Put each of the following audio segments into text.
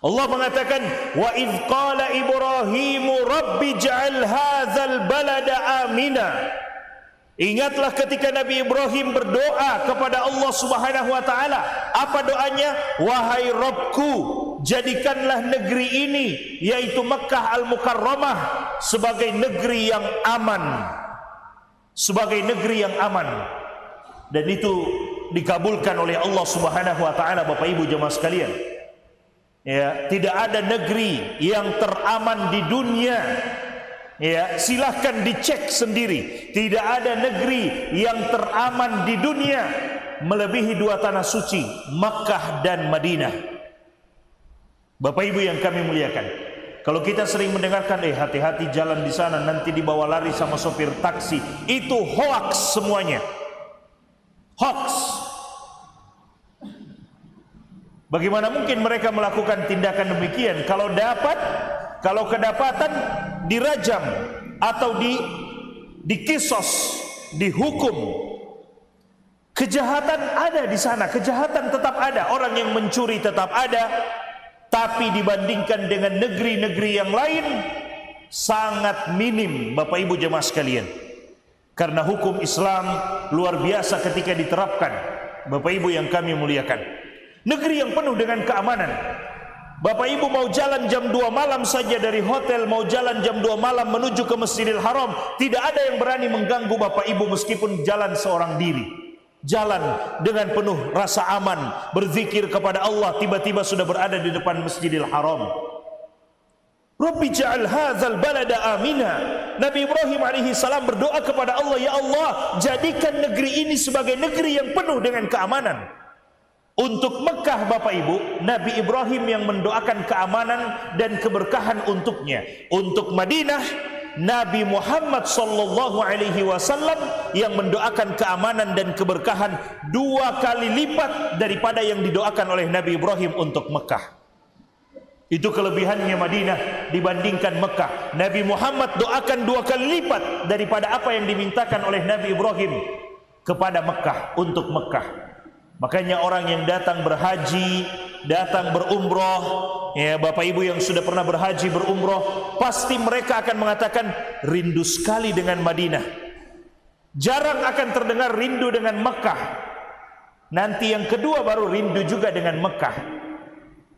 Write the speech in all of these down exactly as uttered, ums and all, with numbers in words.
Allah mengatakan, wa idh qala Ibrahimu rabbi ja'al hadzal balada amina. Ingatlah ketika Nabi Ibrahim berdoa kepada Allah Subhanahu wa taala. Apa doanya? Wahai Rabbku, jadikanlah negeri ini yaitu Makkah al-Mukarramah sebagai negeri yang aman. Sebagai negeri yang aman. Dan itu dikabulkan oleh Allah Subhanahu wa taala, Bapak Ibu jemaah sekalian. Ya, tidak ada negeri yang teraman di dunia. Ya, silahkan dicek sendiri. Tidak ada negeri yang teraman di dunia melebihi dua tanah suci, Makkah dan Madinah. Bapak Ibu yang kami muliakan, kalau kita sering mendengarkan, eh hati-hati jalan di sana, nanti dibawa lari sama sopir taksi, itu hoaks semuanya. Hoaks. Bagaimana mungkin mereka melakukan tindakan demikian? Kalau dapat, kalau kedapatan, dirajam atau di dikisos, dihukum. Kejahatan ada di sana, kejahatan tetap ada, orang yang mencuri tetap ada, tapi dibandingkan dengan negeri-negeri yang lain sangat minim, Bapak Ibu jemaah sekalian. Karena hukum Islam luar biasa ketika diterapkan, Bapak Ibu yang kami muliakan. Negeri yang penuh dengan keamanan. Bapak Ibu mau jalan jam dua malam saja dari hotel, mau jalan jam dua malam menuju ke Masjidil Haram, tidak ada yang berani mengganggu Bapak Ibu meskipun jalan seorang diri. Jalan dengan penuh rasa aman, berzikir kepada Allah, tiba-tiba sudah berada di depan Masjidil Haram. Rabbi ja'al hadzal balada amina. Nabi Ibrahim alaihi salam berdoa kepada Allah, ya Allah, jadikan negeri ini sebagai negeri yang penuh dengan keamanan. Untuk Mekah, Bapak Ibu, Nabi Ibrahim yang mendoakan keamanan dan keberkahan untuknya. Untuk Madinah, Nabi Muhammad Shallallahu Alaihi Wasallam yang mendoakan keamanan dan keberkahan dua kali lipat daripada yang didoakan oleh Nabi Ibrahim untuk Mekah. Itu kelebihannya Madinah dibandingkan Mekah. Nabi Muhammad doakan dua kali lipat daripada apa yang dimintakan oleh Nabi Ibrahim kepada Mekah, untuk Mekah. Makanya orang yang datang berhaji, datang berumroh, ya Bapak Ibu yang sudah pernah berhaji, berumroh, pasti mereka akan mengatakan rindu sekali dengan Madinah. Jarang akan terdengar rindu dengan Mekah. Nanti yang kedua baru rindu juga dengan Mekah.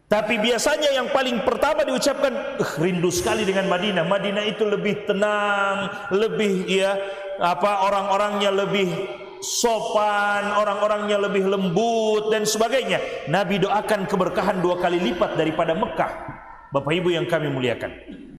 Tapi biasanya yang paling pertama diucapkan, eh, rindu sekali dengan Madinah. Madinah itu lebih tenang, lebih ya apa orang-orangnya lebih sopan, orang-orangnya lebih lembut dan sebagainya. Nabi doakan keberkahan dua kali lipat daripada Mekah, Bapak Ibu yang kami muliakan.